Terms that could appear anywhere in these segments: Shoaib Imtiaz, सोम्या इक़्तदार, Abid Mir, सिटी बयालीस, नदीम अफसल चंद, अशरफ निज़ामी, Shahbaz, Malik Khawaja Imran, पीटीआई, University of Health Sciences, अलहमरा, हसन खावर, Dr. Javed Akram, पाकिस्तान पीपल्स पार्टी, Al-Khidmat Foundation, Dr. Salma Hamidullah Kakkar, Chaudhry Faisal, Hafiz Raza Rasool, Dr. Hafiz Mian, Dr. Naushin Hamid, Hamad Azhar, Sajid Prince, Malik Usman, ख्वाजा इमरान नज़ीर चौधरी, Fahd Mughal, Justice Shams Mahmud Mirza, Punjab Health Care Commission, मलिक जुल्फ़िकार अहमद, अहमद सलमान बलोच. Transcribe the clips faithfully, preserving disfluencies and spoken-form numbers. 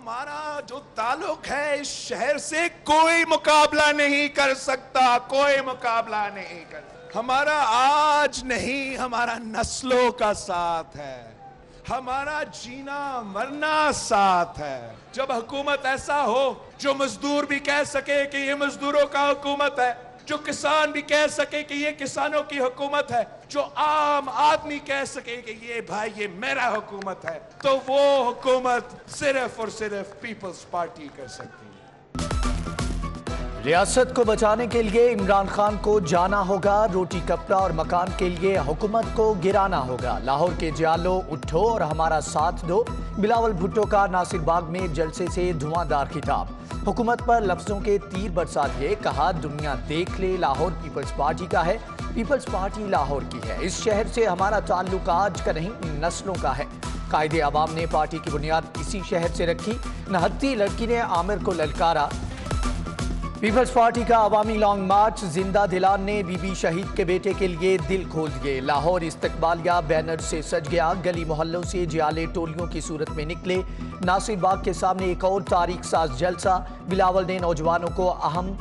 हमारा जो ताल्लुक है इस शहर से कोई मुकाबला नहीं कर सकता, कोई मुकाबला नहीं कर सकता। हमारा आज नहीं, हमारा नस्लों का साथ है, हमारा जीना मरना साथ है। जब हुकूमत ऐसा हो जो मजदूर भी कह सके कि ये मजदूरों का हुकूमत है, जो किसान भी कह सके कि ये किसानों की हुकूमत है, जो आम आदमी कह सके कि ये भाई ये मेरा हुकूमत है, तो वो हुकूमत सिर्फ और सिर्फ पीपल्स पार्टी कर सकती है। रियासत को बचाने के लिए इमरान खान को जाना होगा, रोटी कपड़ा और मकान के लिए हुकूमत को गिराना होगा। लाहौर के जियालो उठो और हमारा साथ दो, बिलावल भुट्टो का नासिर बाग में जलसे से धुआंधार खिताब। हुकूमत पर लफ्जों के तीर बरसा दिए, कहा दुनिया देख ले लाहौर पीपल्स पार्टी का है, पीपल्स पार्टी लाहौर की है। इस शहर से हमारा ताल्लुक आज का नहीं नस्लों का है। कायदे आवाम ने पार्टी की बुनियाद इसी शहर से रखी, नहत्ती लड़की ने आमिर को ललकारा। पीपल्स पार्टी का अवामी लॉन्ग मार्च, जिंदा दिलान ने बीबी शहीद के बेटे के लिए दिल खोल दिए। लाहौर इस्तकबालिया बैनर से सज गया, गली मोहल्लों से जियाले टोलियों की सूरत में निकले। नासिर बाग के सामने एक और तारीख साज जलसा, बिलावल ने नौजवानों को अहम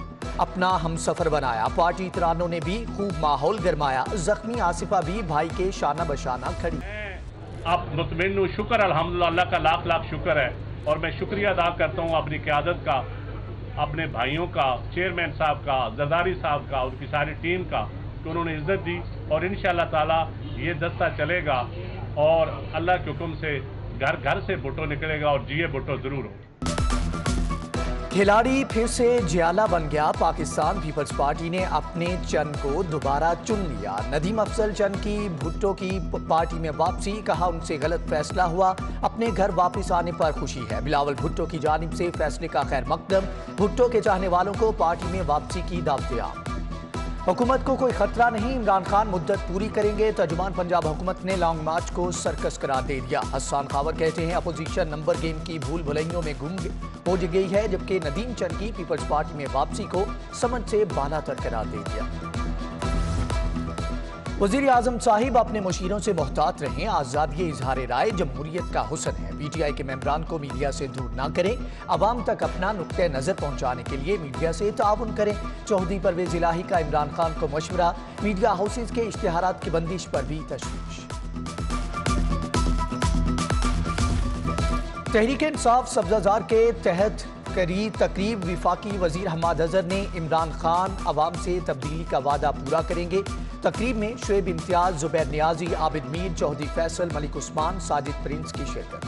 अपना हम सफर बनाया। पार्टी इतरानों ने भी खूब माहौल गरमाया। जख्मी आसिफा भी भाई के शाना बशाना खड़ी। आप मुतमिन, शुक्र अल्हम्दुलिल्लाह का लाख लाख शुक्र है और मैं शुक्रिया अदा करता हूँ अपनी क़यादत का, अपने भाइयों का, चेयरमैन साहब का, जरदारी साहब का, उनकी सारी टीम का, कि उन्होंने इज्जत दी और इंशाल्लाह ताला ये दस्ता चलेगा और अल्लाह के हुक्म से घर घर से भुट्टो निकलेगा और जिए भुट्टो जरूर हो। खिलाड़ी फिर से जियाला बन गया, पाकिस्तान पीपल्स पार्टी ने अपने चंद को दोबारा चुन लिया। नदीम अफसल चंद की भुट्टो की पार्टी में वापसी, कहा उनसे गलत फैसला हुआ, अपने घर वापस आने पर खुशी है। बिलावल भुट्टो की जानिब से फैसले का खैर मकदम, भुट्टो के चाहने वालों को पार्टी में वापसी की दावत। हुकूमत को कोई खतरा नहीं, इमरान खान मुद्दत पूरी करेंगे, तर्जुमान पंजाब हुकूमत ने लॉन्ग मार्च को सर्कस करार दे दिया। हसन खावर कहते हैं अपोजिशन नंबर गेम की भूल भुलैयों में गुम हो गई है, जबकि नदीम चंद की पीपल्स पार्टी में वापसी को समझ से बालातर करार दे दिया। वजीर आजम साहिब अपने मुशीरों से मोहतात रहें, आज़ादी इजहार राय जमहूरियत का हुसन है। पीटीआई के मेम्बरान को मीडिया से दूर ना करें, आवाम तक अपना नुक्ते नज़र पहुँचाने के लिए मीडिया से ताउन करें। चौधरी परवेज़ इलाही का इमरान खान को मशवरा, मीडिया हाउसेज के इश्तिहारात की बंदिश पर भी तशवीश। तहरीक इंसाफ सब्जाजार के तहत करी तकरीब, विफाकी वजीर हमाद अजहर ने इमरान खान आवाम से तब्दीली का वादा पूरा करेंगे। तकरीब में शोएब इम्तियाज, जुबैर नियाजी, आबिद मीर, चौधरी फैसल, मलिक उस्मान, साजिद प्रिंस की शिरकत।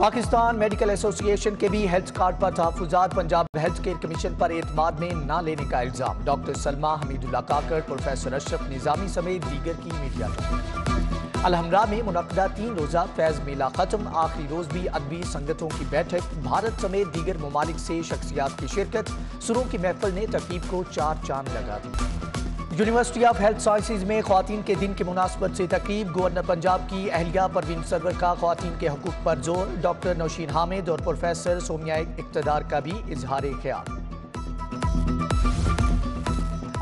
पाकिस्तान मेडिकल एसोसिएशन के भी हेल्थ कार्ड पर तहफुजात, पंजाब हेल्थ केयर कमीशन पर एतमाद में ना लेने का इल्जाम। डॉक्टर सलमा हमीदुल्ला काकड़, प्रोफेसर अशरफ निज़ामी समेत दीगर की मीडिया। अलहमरा में मुनक़दा तीन रोज़ा फैज़ मेला खत्म, आखिरी रोज़ भी अदबी संगतों की बैठक, भारत समेत दीगर ममालिक से शख्सियात की शिरकत। सुरों की महफिल ने तकरीब को चार चांद लगा दी। यूनिवर्सिटी ऑफ हेल्थ साइंसेज में ख्वातीन के दिन की मुनासबत से तकरीब, गवर्नर पंजाब की अहलिया परवीन सरवर का ख्वातीन के हकूक़ पर जोर, डॉक्टर नौशीन हामिद और प्रोफेसर सोम्या इक़्तदार का भी इजहार ख्याल।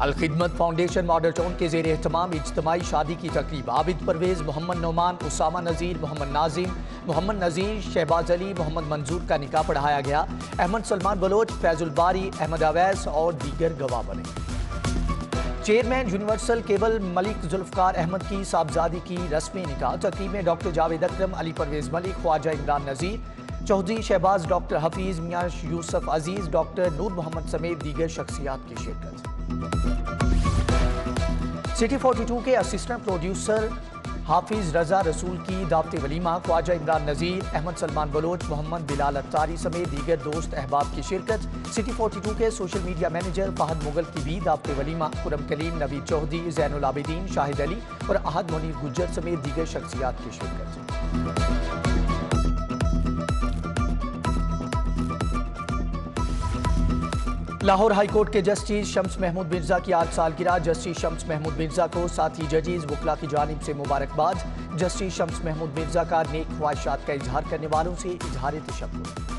अल-खिदमत फाउंडेशन मॉडल टाउन के जेर एहतमाम इज्तमाई शादी की तकरीब, आबिद परवेज़, मोहम्मद नोमान, उसामा नज़ीर, मोहम्मद नाजिम, मोहम्मद नज़ीर, शहबाज अली, मोहम्मद मंजूर का निकाह पढ़ाया गया। अहमद सलमान बलोच, फैजुल बारी, अहमद अवैस और दीगर गवाह बने। Chairman universal cable मलिक जुल्फ़िकार अहमद की साहबजादी की रस्मी निकाह। तकरीब में doctor Javed Akram, Ali Parvez Malik, ख्वाजा इमरान नज़ीर चौधरी, Shahbaz, doctor Hafeez Mian, Yusuf Aziz, doctor Noor Mohammad समेत दीगर शख्सियात की शिरकत। सिटी बयालीस के असिस्टेंट प्रोड्यूसर हाफिज रजा रसूल की दावत वलीमा, ख्वाजा इमरान नज़ीर, अहमद सलमान बलोच, मोहम्मद बिलाल अत्तारी समेत दीगर दोस्त अहबाब की शिरकत। सिटी बयालीस के social media manager Fahad Mughal की भी दावत वलीमा, खुरम कलीम, नवीद चौधरी, जैनुल आबिदीन, शाहिद अली और अहद मुनीर गुज्जर समेत दीगर शख्सियात की शिरकत। लाहौर हाई कोर्ट के जस्टिस शम्स महमूद मिर्जा की आज सालगिरह, जस्टिस शम्स महमूद मिर्जा को साथी जजेस वकला की जानिब से मुबारकबाद। जस्टिस शम्स महमूद मिर्जा का नेक ख्वाहिशात का इजहार करने वालों से इजहार तशक्कुर।